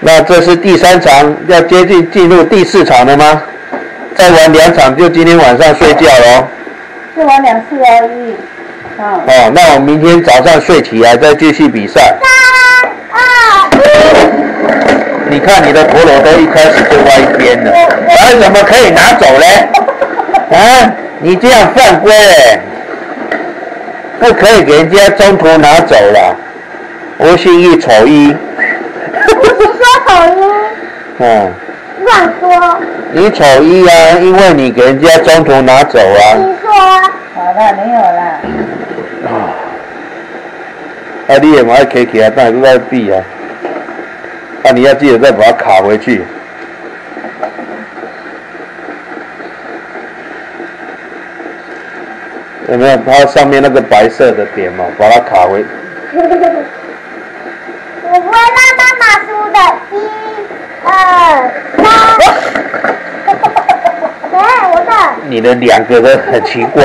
那这是第三场，要接近进入第四场了吗？再玩两场就今天晚上睡觉喽。就玩两次而已。哦，哦，那我明天早上睡起来再继续比赛。3, 2, 1。你看你的陀螺都一开始就歪一边了，那怎么可以拿走呢？啊，你这样犯规嘞，不可以给人家中途拿走了，无信一丑一。 嗯，乱说。你丑一啊，因为你给人家中途拿走啊。你说。好了，没有了。啊，啊，你也蛮爱 K K 啊，但是在避啊。啊，你要记得再把它卡回去。有没有它上面那个白色的点嘛？把它卡回。我不会让妈妈输的，1、2、3，我的。你的两个都很奇怪，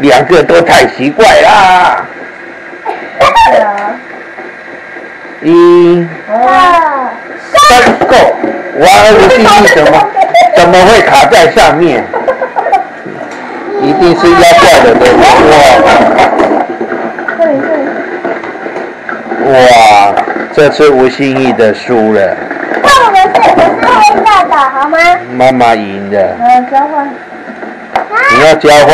两个都太奇怪啦。1、2、3，Go！玩游戏怎么会卡在上面？一定是要怪的对不对？哇，这次吴心怡的输了。那我是黑色的，好吗？妈妈赢的。嗯，交换。你要交换。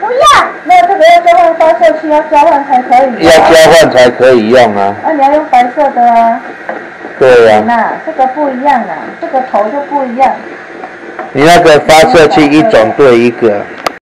不要，没有这个要交换发射器，要交换才可以。要交换才可以用啊。啊，你要用白色的啊。对呀。那这个不一样啊，这个头就不一样。你那个发射器一种对一个。